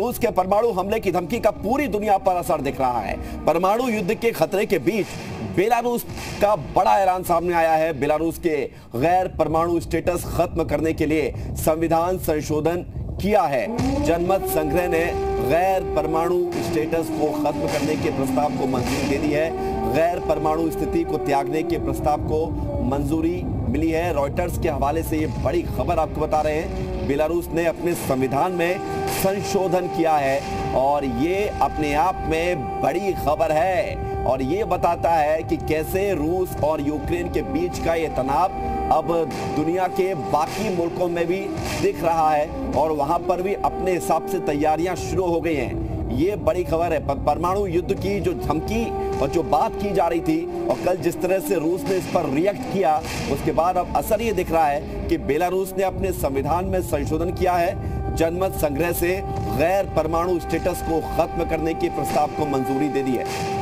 रूस के परमाणु हमले की धमकी का पूरी दुनिया पर असर दिख रहा है। परमाणु युद्ध के खतरे के बीच बेलारूस का बड़ा ऐलान सामने आया है। बेलारूस के गैर परमाणु स्टेटस खत्म करने के लिए संविधान संशोधन किया है। जनमत संग्रह ने गैर परमाणु स्टेटस को खत्म करने के प्रस्ताव को मंजूरी दे दी है। गैर परमाणु स्थिति को त्यागने के प्रस्ताव को मंजूरी मिली है। रॉयटर्स के हवाले से ये बड़ी खबर आपको बता रहे हैं। बेलारूस ने अपने संविधान में संशोधन किया है और ये अपने आप में बड़ी खबर है और ये बताता है कि कैसे रूस और यूक्रेन के बीच का ये तनाव अब दुनिया के बाकी मुल्कों में भी दिख रहा है और वहाँ पर भी अपने हिसाब से तैयारियाँ शुरू हो गई हैं। ये बड़ी खबर है। परमाणु युद्ध की जो धमकी और जो बात की जा रही थी और कल जिस तरह से रूस ने इस पर रिएक्ट किया, उसके बाद अब असर ये दिख रहा है कि बेलारूस ने अपने संविधान में संशोधन किया है। जनमत संग्रह से गैर परमाणु स्टेटस को खत्म करने के प्रस्ताव को मंजूरी दे दी है।